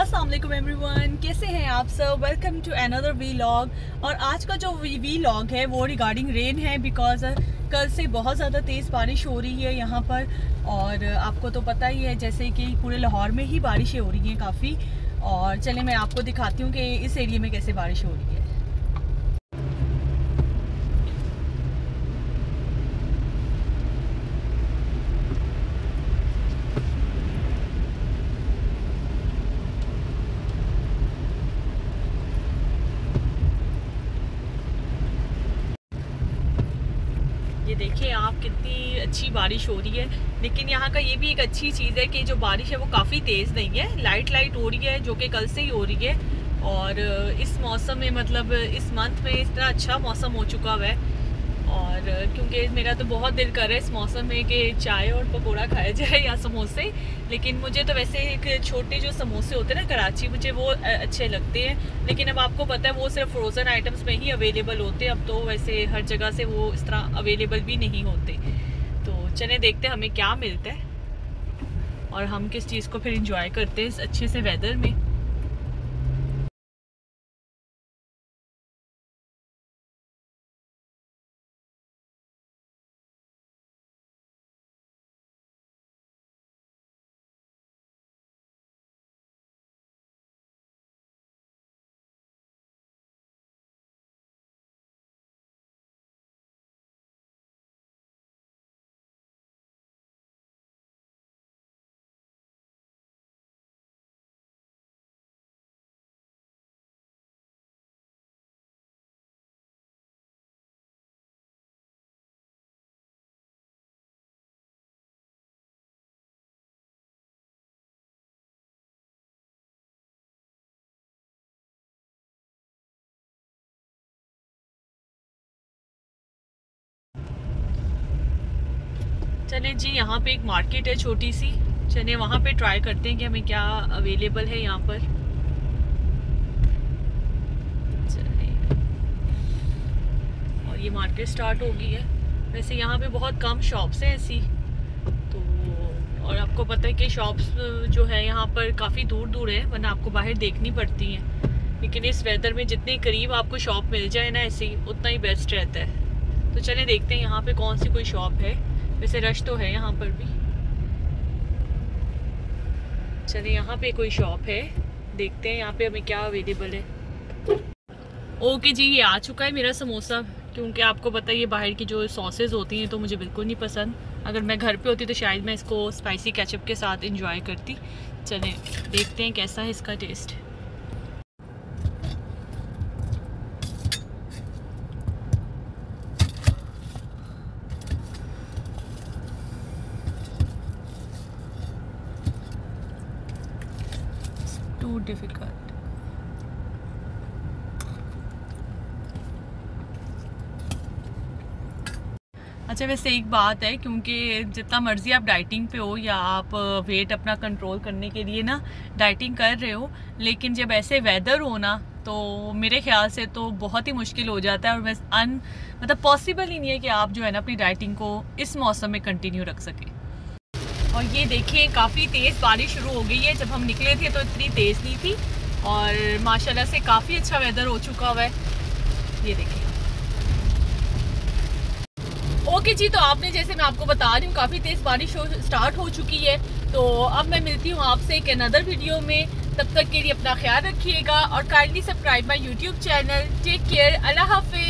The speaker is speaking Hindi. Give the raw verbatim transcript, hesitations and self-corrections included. अस्सलाम वालेकुम एवरीवन, कैसे हैं आप सब। Welcome to another vlog. और आज का जो व्लॉग है वो रिगार्डिंग रेन है, बिकॉज कल से बहुत ज़्यादा तेज़ बारिश हो रही है यहाँ पर। और आपको तो पता ही है जैसे कि पूरे लाहौर में ही बारिशें हो रही हैं काफ़ी। और चले मैं आपको दिखाती हूँ कि इस एरिया में कैसे बारिश हो रही है। ये देखिए आप, कितनी अच्छी बारिश हो रही है। लेकिन यहाँ का ये भी एक अच्छी चीज़ है कि जो बारिश है वो काफ़ी तेज़ नहीं है, लाइट लाइट हो रही है, जो कि कल से ही हो रही है। और इस मौसम में, मतलब इस मंथ में, इस तरह अच्छा मौसम हो चुका हुआ है। और क्योंकि मेरा तो बहुत दिल कर रहा है इस मौसम में कि चाय और पकौड़ा खाया जाए या समोसे। लेकिन मुझे तो वैसे एक छोटे जो समोसे होते हैं ना कराची, मुझे वो अच्छे लगते हैं। लेकिन अब आपको पता है वो सिर्फ फ्रोज़न आइटम्स में ही अवेलेबल होते हैं। अब तो वैसे हर जगह से वो इस तरह अवेलेबल भी नहीं होते। तो चले देखते हैं हमें क्या मिलता है और हम किस चीज़ को फिर इंजॉय करते हैं इस अच्छे से वेदर में। चले जी, यहाँ पे एक मार्केट है छोटी सी, चले वहाँ पे ट्राई करते हैं कि हमें क्या अवेलेबल है यहाँ पर। चले, और ये मार्केट स्टार्ट हो गई है। वैसे यहाँ पे बहुत कम शॉप्स हैं ऐसी तो, और आपको पता है कि शॉप्स जो है यहाँ पर काफ़ी दूर दूर है, वरना आपको बाहर देखनी पड़ती हैं। लेकिन इस वेदर में जितने करीब आपको शॉप मिल जाए ना ऐसी, उतना ही बेस्ट रहता है। तो चले देखते हैं यहाँ पर कौन सी कोई शॉप है। वैसे रश तो है यहाँ पर भी। चलिए यहाँ पे कोई शॉप है, देखते हैं यहाँ पे हमें क्या अवेलेबल है। ओके जी, ये आ चुका है मेरा समोसा। क्योंकि आपको पता है ये बाहर की जो सॉसेज होती हैं तो मुझे बिल्कुल नहीं पसंद। अगर मैं घर पे होती तो शायद मैं इसको स्पाइसी केचप के साथ एंजॉय करती। चलें देखते हैं कैसा है इसका टेस्ट। Too difficult. अच्छा, वैसे एक बात है, क्योंकि जितना मर्जी आप डाइटिंग पे हो या आप वेट अपना कंट्रोल करने के लिए ना डाइटिंग कर रहे हो, लेकिन जब ऐसे वेदर हो ना तो मेरे ख्याल से तो बहुत ही मुश्किल हो जाता है। और वैसे अन मतलब पॉसिबल ही नहीं है कि आप जो है ना अपनी डाइटिंग को इस मौसम में कंटिन्यू रख सकें। और ये देखिए काफ़ी तेज़ बारिश शुरू हो गई है। जब हम निकले थे तो इतनी तेज़ नहीं थी, और माशाल्लाह से काफ़ी अच्छा वेदर हो चुका हुआ है। ये देखिए। ओके जी, तो आपने, जैसे मैं आपको बता रही हूँ, काफ़ी तेज़ बारिश हो स्टार्ट हो चुकी है। तो अब मैं मिलती हूँ आपसे एक अनदर वीडियो में। तब तक के लिए अपना ख्याल रखिएगा और kindly subscribe my YouTube channel. Take care, अल्लाह हाफिज़।